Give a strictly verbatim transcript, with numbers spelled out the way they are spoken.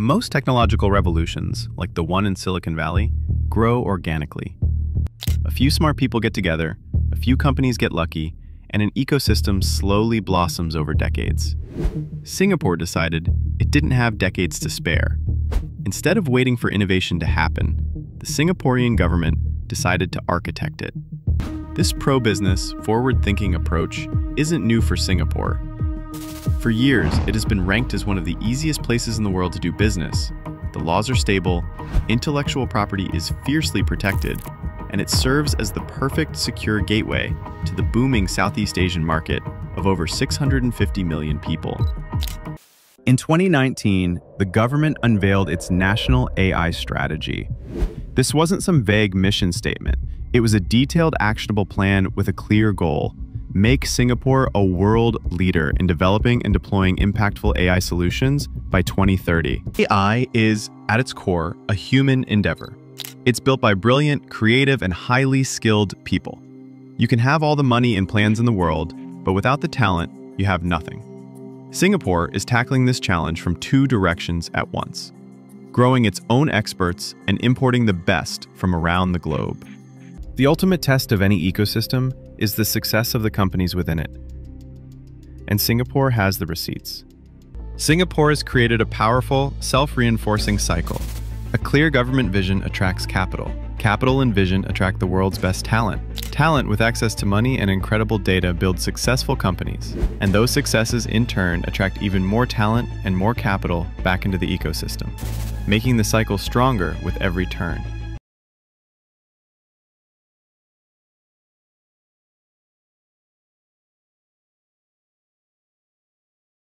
Most technological revolutions, like the one in Silicon Valley, grow organically. A few smart people get together, a few companies get lucky, and an ecosystem slowly blossoms over decades. Singapore decided it didn't have decades to spare. Instead of waiting for innovation to happen, the Singaporean government decided to architect it. This pro-business, forward-thinking approach isn't new for Singapore. For years, it has been ranked as one of the easiest places in the world to do business. The laws are stable, intellectual property is fiercely protected, and it serves as the perfect secure gateway to the booming Southeast Asian market of over six hundred fifty million people. In twenty nineteen, the government unveiled its National A I Strategy. This wasn't some vague mission statement. It was a detailed, actionable plan with a clear goal: make Singapore a world leader in developing and deploying impactful A I solutions by twenty thirty. A I is, at its core, a human endeavor. It's built by brilliant, creative, and highly skilled people. You can have all the money and plans in the world, but without the talent, you have nothing. Singapore is tackling this challenge from two directions at once: growing its own experts and importing the best from around the globe. The ultimate test of any ecosystem is the success of the companies within it. And Singapore has the receipts. Singapore has created a powerful, self-reinforcing cycle. A clear government vision attracts capital. Capital and vision attract the world's best talent. Talent with access to money and incredible data build successful companies. And those successes in turn attract even more talent and more capital back into the ecosystem, making the cycle stronger with every turn.